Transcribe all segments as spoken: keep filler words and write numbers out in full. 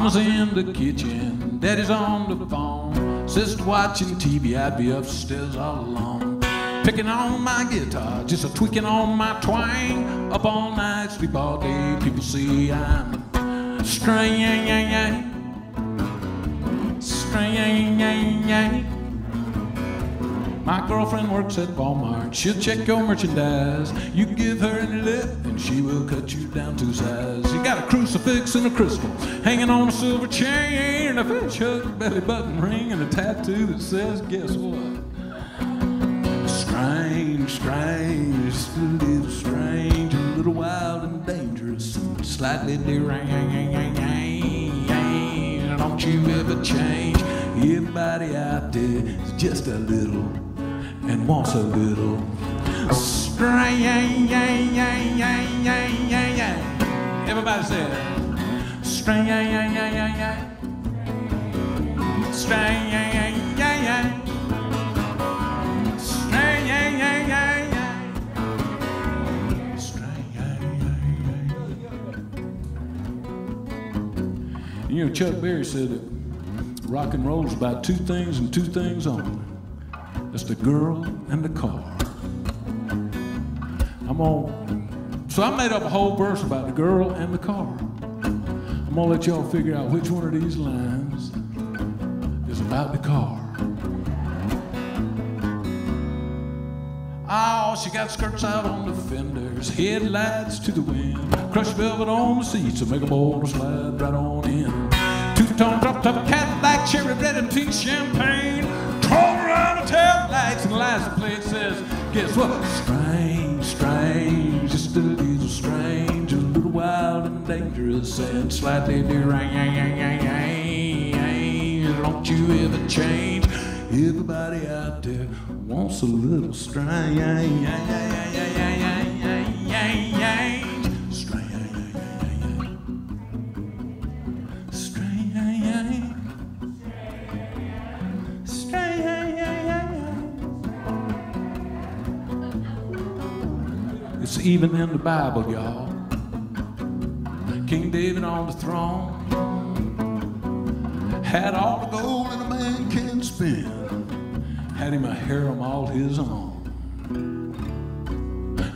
Mama's in the kitchen, Daddy's on the phone, Sister's watching T V, I'd be upstairs all alone. Picking on my guitar, just a tweaking on my twang, up all night, sleep all day, people see I'm strange. My girlfriend works at Walmart. She'll check your merchandise. You give her any lip and she will cut you down two size. You got a crucifix and a crystal hanging on a silver chain, a fish hook, belly button ring, and a tattoo that says, guess what? Strange, strange, still little strange, a little wild and dangerous, slightly deranged. Don't you ever change. Everybody out there is just a little and wants a little strange. Everybody say it. Strange. Strange. Strange. Strange. Strange. You know, Chuck Berry said it. Rock and roll's about two things and two things only. It's the girl and the car. I'm on, so I made up a whole verse about the girl and the car. I'm gonna let y'all figure out which one of these lines is about the car. Oh, she got skirts out on the fenders, headlights to the wind, crushed velvet on the seats, so make them all slide right on in. Two-tone drop-top Cadillac, cherry red and pink champagne, twirl around the taillights, and the license plate says, guess what? Strange, strange, just a little strange, a little wild and dangerous, and slightly deranged. Don't you ever change? Everybody out there wants a little strange. It's even in the Bible, y'all. King David on the throne had all the gold that a man can spend. Had him a harem all his own.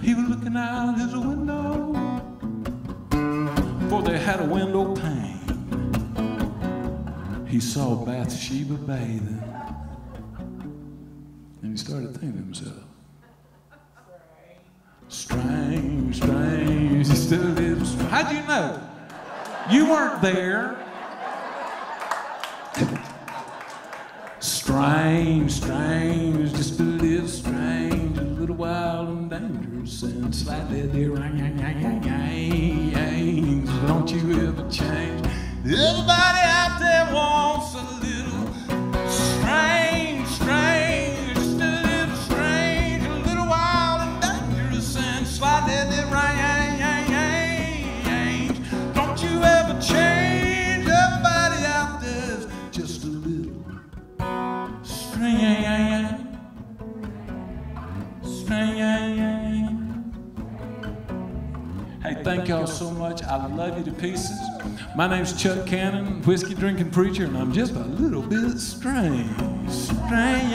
He was looking out his window, for they had a window pane. He saw Bathsheba bathing, and he started thinking to himself, strange, strange, still is strange. How'd you know? You weren't there. Strange, strange, just a little strange, a little wild and dangerous, and slightly deranged. Don't you ever change? Everybody out there wants a little strange, strange. Hey, thank y'all so much. I love you to pieces. My name's Chuck Cannon, whiskey drinking preacher, and I'm just a little bit strange. Strange.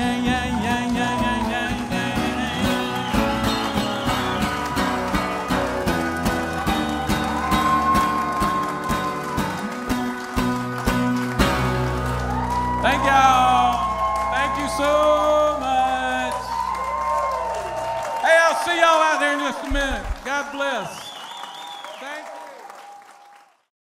Thank y'all. Thank you so much. Hey, I'll see y'all out there in just a minute. God bless.